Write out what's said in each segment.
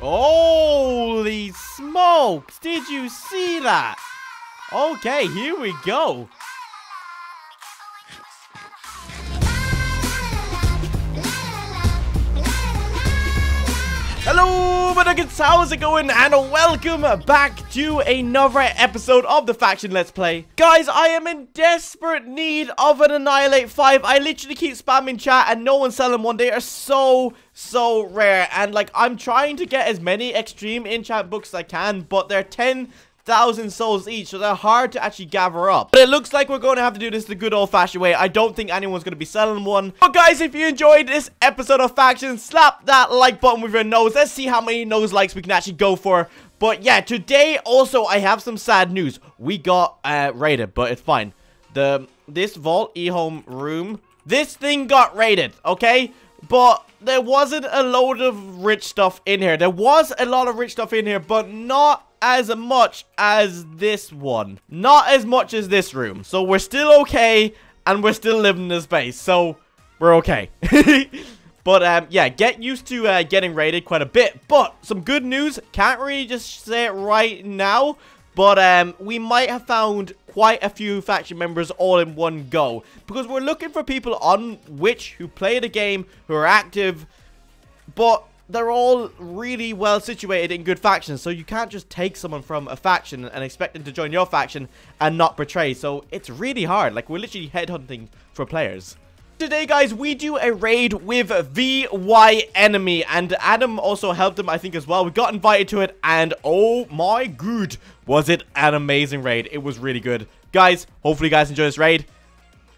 Holy smokes! Did you see that? Okay, here we go. Hello, my nuggets, how's it going? And welcome back to another episode of the Faction Let's Play. Guys, I am in desperate need of an Annihilate 5. I literally keep spamming chat and no one's selling one. They are so rare. And like, I'm trying to get as many extreme enchant books as I can, but they're 10,000 souls each, so they're hard to actually gather up. But it looks like we're going to have to do this the good old-fashioned way. I don't think anyone's going to be selling one. But guys, if you enjoyed this episode of Faction, slap that like button with your nose. Let's see how many nose likes we can actually go for. But yeah, today also I have some sad news. We got raided, but it's fine. This vault, e-home room, this thing got raided, okay? But there wasn't a load of rich stuff in here. There was a lot of rich stuff in here, but not as much as this one, not as much as this room. So we're still okay, and we're still living in this space, so we're okay. But yeah, get used to getting raided quite a bit. But some good news, can't really just say it right now, but we might have found quite a few faction members all in one go, because we're looking for people on Twitch who play the game, who are active, but they're all really well situated in good factions, so you can't just take someone from a faction and expect them to join your faction and not betray. So it's really hard. Like, we're literally headhunting for players. Today, guys, we do a raid with VY Enemy, and Adam also helped him, I think, as well. We got invited to it, and oh my god, was it an amazing raid. It was really good. Guys, hopefully you guys enjoy this raid,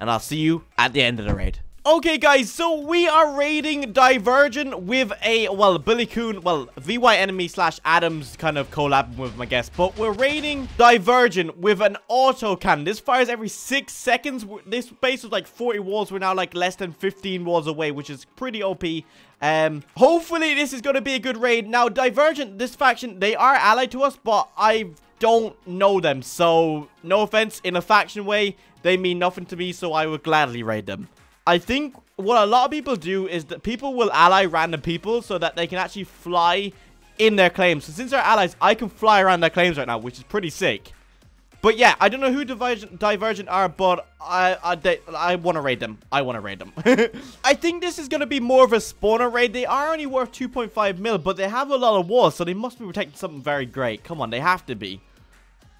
and I'll see you at the end of the raid. Okay, guys, so we are raiding Divergent with a, well, Billy Coon, well, VY Enemy / Adams kind of collab with him, I guess. But we're raiding Divergent with an autocannon. This fires every 6 seconds. This base was like 40 walls. We're now like less than 15 walls away, which is pretty OP. Hopefully this is going to be a good raid. Now, Divergent, this faction, they are allied to us, but I don't know them. So, no offense, in a faction way, they mean nothing to me, so I would gladly raid them. I think what a lot of people do is that people will ally random people so that they can actually fly in their claims. So since they're allies, I can fly around their claims right now, which is pretty sick. But yeah, I don't know who Divergent are, but I want to raid them. I want to raid them. I think this is going to be more of a spawner raid. They are only worth 2.5 mil, but they have a lot of walls, so they must be protecting something very great. Come on, they have to be.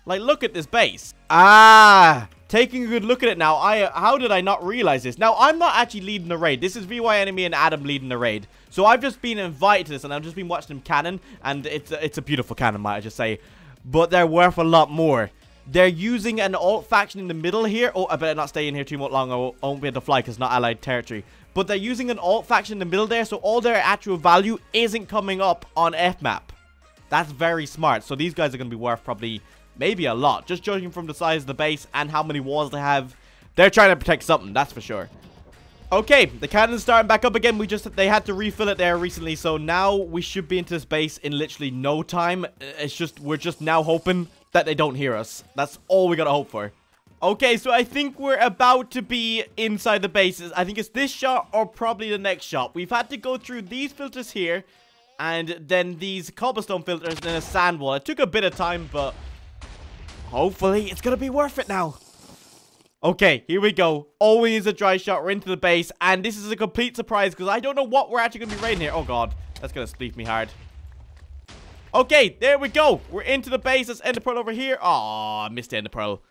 Like, look at this base. Ah, taking a good look at it now. How did I not realize this? Now, I'm not actually leading the raid. This is VY Enemy and Adam leading the raid. So I've just been invited to this, and I've just been watching them cannon. And it's a beautiful cannon, might I just say. But they're worth a lot more. They're using an alt faction in the middle here. Oh, I better not stay in here too much long. I won't be able to fly because it's not allied territory. But they're using an alt faction in the middle there, so all their actual value isn't coming up on FMAP. That's very smart. So these guys are going to be worth probably maybe a lot. Just judging from the size of the base and how many walls they have. They're trying to protect something, that's for sure. Okay, the cannon's starting back up again. They had to refill it there recently. So now we should be into this base in literally no time. It's just, we're just now hoping that they don't hear us. That's all we gotta hope for. Okay, so I think we're about to be inside the bases. I think it's this shot or probably the next shot. We've had to go through these filters here, and then these cobblestone filters, and then a sand wall. It took a bit of time, but hopefully it's gonna be worth it now. Okay, here we go. Always a dry shot. We're into the base, and this is a complete surprise because I don't know what we're actually gonna be raiding here. Oh god, that's gonna sleep me hard. Okay, there we go. We're into the base. Let's end the pearl over here. Aw, I missed the end of pearl.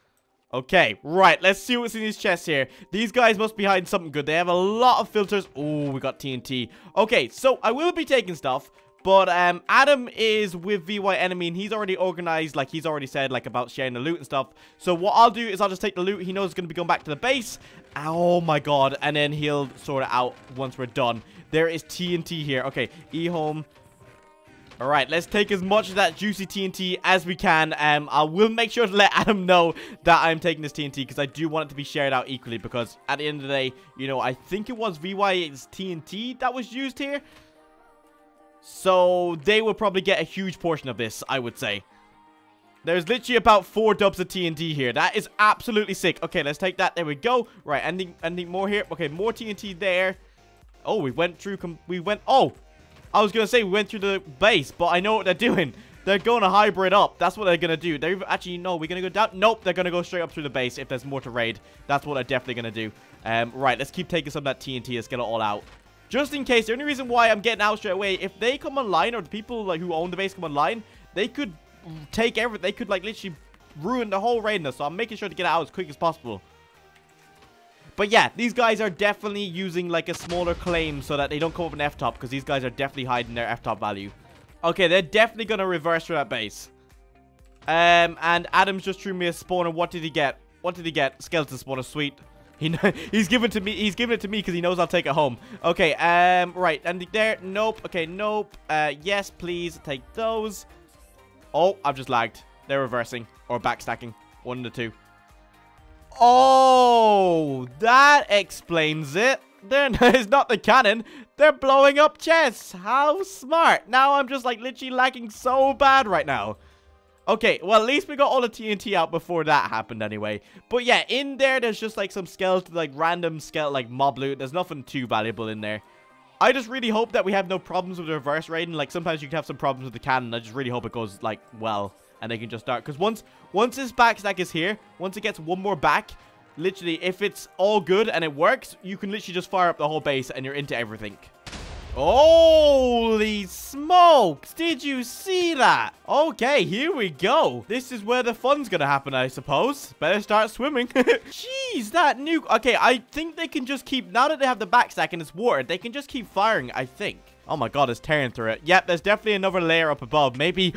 Okay, right, let's see what's in these chests here. These guys must be hiding something good. They have a lot of filters. Ooh, we got TNT. Okay, so I will be taking stuff. But Adam is with VY Enemy, and he's already organized, like he's already said, like about sharing the loot and stuff. So what I'll do is I'll just take the loot. He knows it's going to be going back to the base. Oh my god. And then he'll sort it out once we're done. There is TNT here. Okay, e-home. All right, let's take as much of that juicy TNT as we can. I will make sure to let Adam know that I'm taking this TNT because I do want it to be shared out equally, because at the end of the day, you know, I think it was VY's TNT that was used here. So they will probably get a huge portion of this, I would say. There's literally about 4 dubs of TNT here. That is absolutely sick. Okay, let's take that. There we go. Right, anything more here? Okay, more TNT there. Oh, we went through. We went. Oh, I was going to say we went through the base, but I know what they're doing. They're going to hybrid up. That's what they're going to do. They actually, no, we're going to go down. Nope, they're going to go straight up through the base if there's more to raid. That's what they're definitely going to do. Right, let's keep taking some of that TNT. Let's get it all out. Just in case, the only reason why I'm getting out straight away, if they come online or the people like who own the base come online, they could take everything. They could like literally ruin the whole raid now. So I'm making sure to get out as quick as possible. But yeah, these guys are definitely using like a smaller claim so that they don't come up an F-top, because these guys are definitely hiding their F-top value. Okay, they're definitely going to reverse through that base. And Adams just threw me a spawner. What did he get? What did he get? Skeleton spawner, sweet. He's giving it to me because he knows I'll take it home. Okay, right. And there, nope. Okay, nope. Yes, please take those. Oh, I've just lagged. They're reversing or backstacking. One to two. Oh, that explains it. It's not the cannon. They're blowing up chests. How smart. Now I'm just like literally lagging so bad right now. Okay, well, at least we got all the TNT out before that happened anyway. But yeah, in there, there's just like some skeleton, like random skeleton, like mob loot. There's nothing too valuable in there. I just really hope that we have no problems with the reverse raiding. Like, sometimes you can have some problems with the cannon. I just really hope it goes, like, well, and they can just start. Because once this backstack is here, once it gets one more back, literally, if it's all good and it works, you can literally just fire up the whole base and you're into everything. Holy smokes! Did you see that? Okay, here we go. This is where the fun's gonna happen, I suppose. Better start swimming. Jeez, that nuke. Okay, I think they can just keep, now that they have the backstack and it's watered, they can just keep firing, I think. Oh my god, it's tearing through it. Yep, there's definitely another layer up above. Maybe,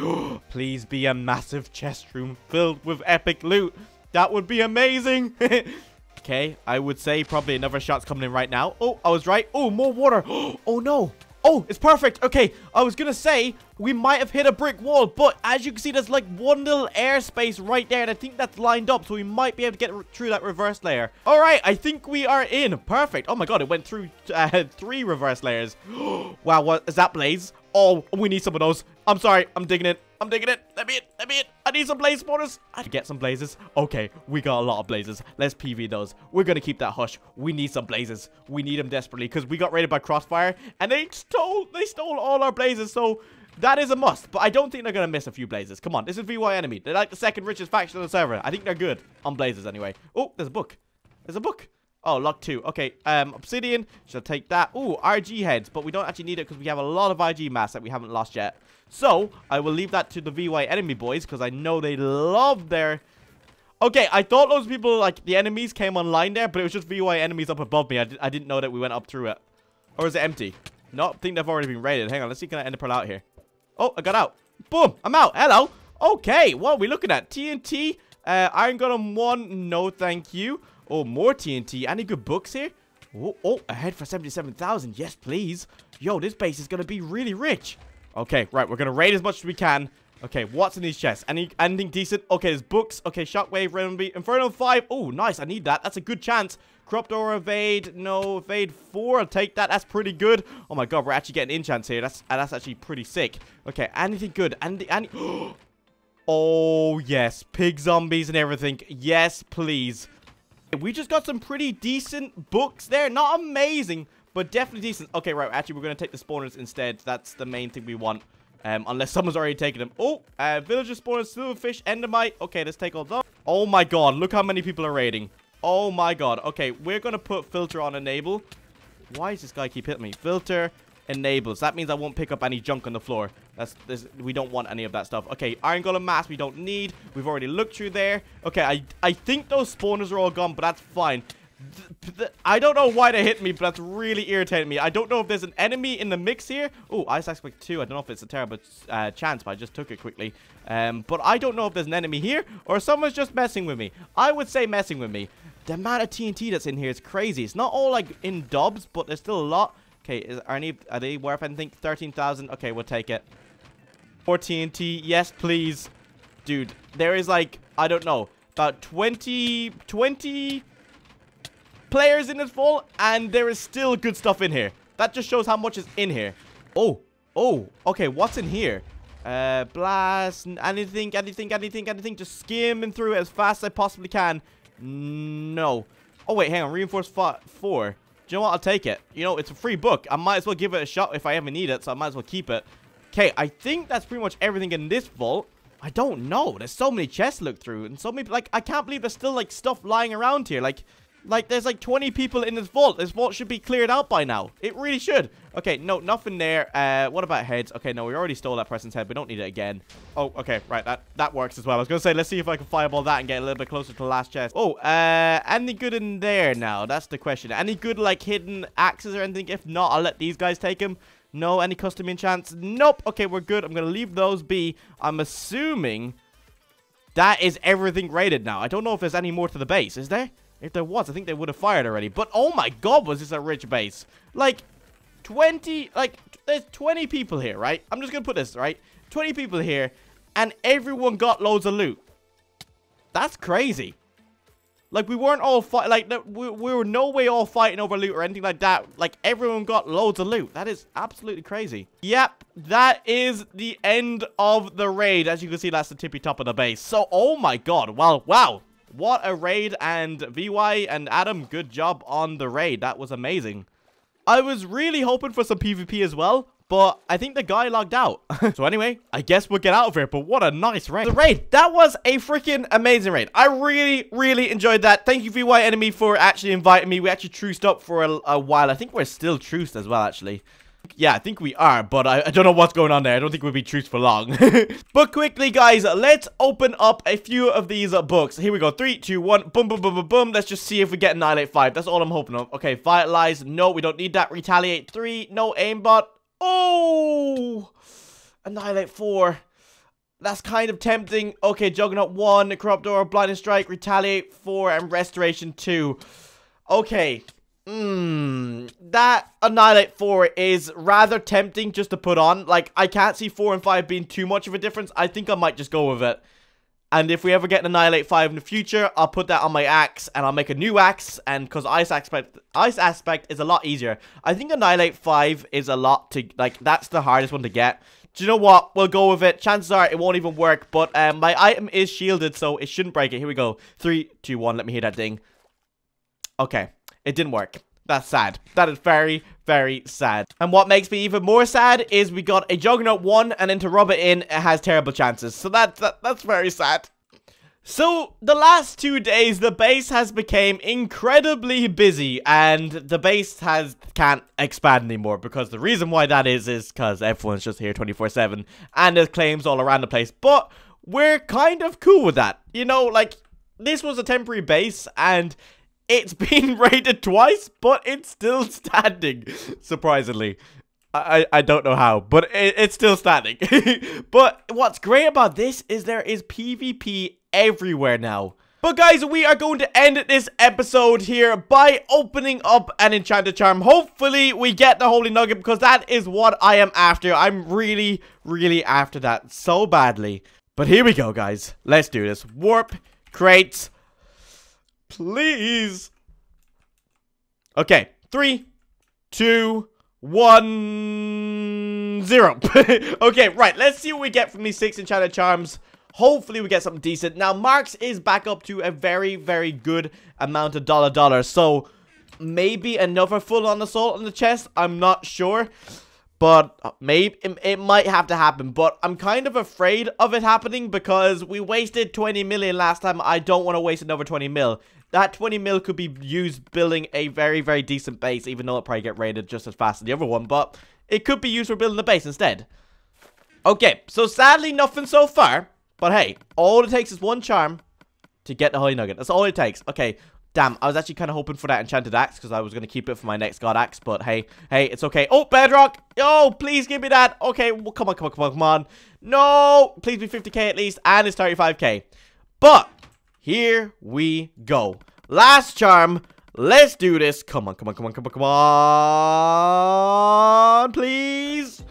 please be a massive chest room filled with epic loot. That would be amazing. Okay, I would say probably another shot's coming in right now. Oh, I was right. Oh, more water. Oh, no. Oh, it's perfect. Okay, I was going to say we might have hit a brick wall, but as you can see, there's like one little airspace right there, and I think that's lined up, so we might be able to get through that reverse layer. All right, I think we are in. Perfect. Oh, my God, it went through 3 reverse layers. Wow, what is that, blaze? Oh, we need some of those. I'm sorry. I'm digging it. I'm digging it. Let me in. Let me in. I need some blaze spawners. I get some blazes. Okay, we got a lot of blazes. Let's PV those. We're going to keep that hush. We need some blazes. We need them desperately because we got raided by Crossfire and they stole all our blazes. So that is a must. But I don't think they're going to miss a few blazes. Come on. This is VY Enemy. They're like the second richest faction on the server. I think they're good on blazes anyway. Oh, there's a book. There's a book. Oh, lock 2. Okay, obsidian. Should I take that? Ooh, RG heads. But we don't actually need it because we have a lot of RG mass that we haven't lost yet. So, I will leave that to the VY Enemy boys because I know they love their... Okay, I thought those people, like, the enemies came online there, but it was just VY Enemies up above me. I didn't know that we went up through it. Or is it empty? No, I think they've already been raided. Hang on, let's see can I end up out here. Oh, I got out. Boom, I'm out. Hello. Okay, what are we looking at? TNT, Iron Golem 1. No, thank you. Oh, more TNT. Any good books here? Oh, oh, a head for 77,000. Yes, please. Yo, this base is going to be really rich. Okay, right. We're going to raid as much as we can. Okay, what's in these chests? Anything decent? Okay, there's books. Okay, Shockwave Ruby Inferno 5. Oh, nice. I need that. That's a good chance. Corrupt Aura, evade. No, evade 4. I'll take that. That's pretty good. Oh, my God. We're actually getting enchants here. That's actually pretty sick. Okay, anything good? Any oh, yes. Pig zombies and everything. Yes, please. We just got some pretty decent books there. Not amazing, but definitely decent. Okay, right. Actually, we're going to take the spawners instead. That's the main thing we want. Unless someone's already taken them. Oh, villager spawners, silverfish, endermite. Okay, let's take all those. Oh, my God. Look how many people are raiding. Oh, my God. Okay, we're going to put filter on enable. Why does this guy keep hitting me? Filter enables. That means I won't pick up any junk on the floor. We don't want any of that stuff. Okay, Iron Golem mass we don't need. We've already looked through there. Okay, I think those spawners are all gone, but that's fine. I don't know why they hit me, but that's really irritating me. I don't know if there's an enemy in the mix here. Oh, Ice Aspect 2. I don't know if it's a terrible chance, but I just took it quickly. But I don't know if there's an enemy here or someone's just messing with me. I would say messing with me. The amount of TNT that's in here is crazy. It's not all like in dobs, but there's still a lot. Okay, are they worth anything? 13,000. Okay, we'll take it. 4 TNT. Yes, please. Dude, there is like, I don't know, about 20 players in this fall, and there is still good stuff in here. That just shows how much is in here. Oh, okay, what's in here? Blast, anything. Just skimming through it as fast as I possibly can. No. Oh, wait, hang on. Reinforce 4. you know what? I'll take it. You know, it's a free book. I might as well give it a shot if I ever need it, so I might as well keep it. Okay, I think that's pretty much everything in this vault. I don't know. There's so many chests to look through, and so many, like, I can't believe there's still, like, stuff lying around here. Like, there's, like, 20 people in this vault. This vault should be cleared out by now. It really should. Okay, no, nothing there. What about heads? Okay, no, we already stole that person's head. We don't need it again. Oh, okay, right. That works as well. I was going to say, let's see if I can fireball that and get a little bit closer to the last chest. Oh, any good in there now? That's the question. Any good, like, hidden axes or anything? If not, I'll let these guys take them. No, any custom enchants? Nope. Okay, we're good. I'm going to leave those be. I'm assuming that is everything raided now. I don't know if there's any more to the base. Is there? If there was, I think they would have fired already. But, oh my god, was this a rich base. Like, 20... Like, there's 20 people here, right? I'm just going to put this, right? 20 people here, and everyone got loads of loot. That's crazy. Like, we weren't all... we were no way all fighting over loot or anything like that. Like, everyone got loads of loot. That is absolutely crazy. Yep, that is the end of the raid. As you can see, that's the tippy top of the base. So, oh my god. Well, wow. What a raid, and VY and Adam, good job on the raid. That was amazing. I was really hoping for some PvP as well, but I think the guy logged out. So anyway, I guess we'll get out of here, but what a nice raid. The raid, that was a freaking amazing raid. I really, really enjoyed that. Thank you, VY Enemy, for actually inviting me. We actually truced up for a while. I think we're still truced as well, actually. Yeah, I think we are, but I don't know what's going on there. I don't think we'll be truthful for long. But quickly, guys, let's open up a few of these books. Here we go. 3, 2, 1. Boom, boom, boom, boom, boom. Let's just see if we get Annihilate 5. That's all I'm hoping of. Okay, Vitalize. No, we don't need that. Retaliate 3. No aimbot. Oh! Annihilate 4. That's kind of tempting. Okay, Juggernaut 1. Corrupt Aura. Blinding Strike. Retaliate 4. And Restoration 2. Okay. That Annihilate 4 is rather tempting just to put on. Like, I can't see 4 and 5 being too much of a difference. I think I might just go with it. And if we ever get an Annihilate 5 in the future, I'll put that on my axe, and I'll make a new axe, and because Ice Aspect is a lot easier. I think Annihilate 5 is a lot to, like, that's the hardest one to get. Do you know what? We'll go with it. Chances are it won't even work, but my item is shielded, so it shouldn't break it. Here we go. 3, 2, 1. Let me hear that ding. Okay. It didn't work. That's sad. That is very, very sad. And what makes me even more sad is we got a Juggernaut 1, and then to rub it in, it has terrible chances. So that's very sad. So, the last 2 days, the base has become incredibly busy, and the base can't expand anymore, because the reason why that is because everyone's just here 24/7, and there's claims all around the place. But we're kind of cool with that. You know, like, this was a temporary base, and... it's been raided twice, but it's still standing, surprisingly. I don't know how, but it's still standing. But what's great about this is there is PvP everywhere now. But guys, we are going to end this episode here by opening up an Enchanted Charm. Hopefully, we get the Holy Nugget, because that is what I am after. I'm really, really after that so badly. But here we go, guys. Let's do this. Warp, crates... please. Okay. 3, 2, 1, 0. Okay, right. Let's see what we get from these 6 Enchanted Charms. Hopefully, we get something decent. Now, Marks is back up to a very, very good amount of dollar. So, maybe another full-on assault on the chest. I'm not sure. But maybe it might have to happen. But I'm kind of afraid of it happening because we wasted 20 million last time. I don't want to waste another 20 mil. That 20 mil could be used building a very, very decent base, even though it'll probably get raided just as fast as the other one. But it could be used for building the base instead. Okay, so sadly nothing so far. But hey, all it takes is one charm to get the Holy Nugget. That's all it takes. Okay, damn, I was actually kind of hoping for that Enchanted Axe because I was going to keep it for my next God Axe. But hey, it's okay. Oh, Bedrock. Oh, please give me that. Okay, well, come on, come on, come on, come on. No, please be 50k at least. And it's 35k. But here we go. Last charm. Let's do this. Come on, come on, come on, come on, come on. Please.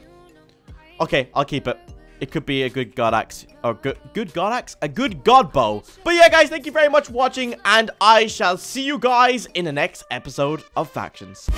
Okay, I'll keep it. It could be a good God Axe. Or good God Axe? A good God Bow. But yeah, guys, thank you very much for watching. And I shall see you guys in the next episode of Factions.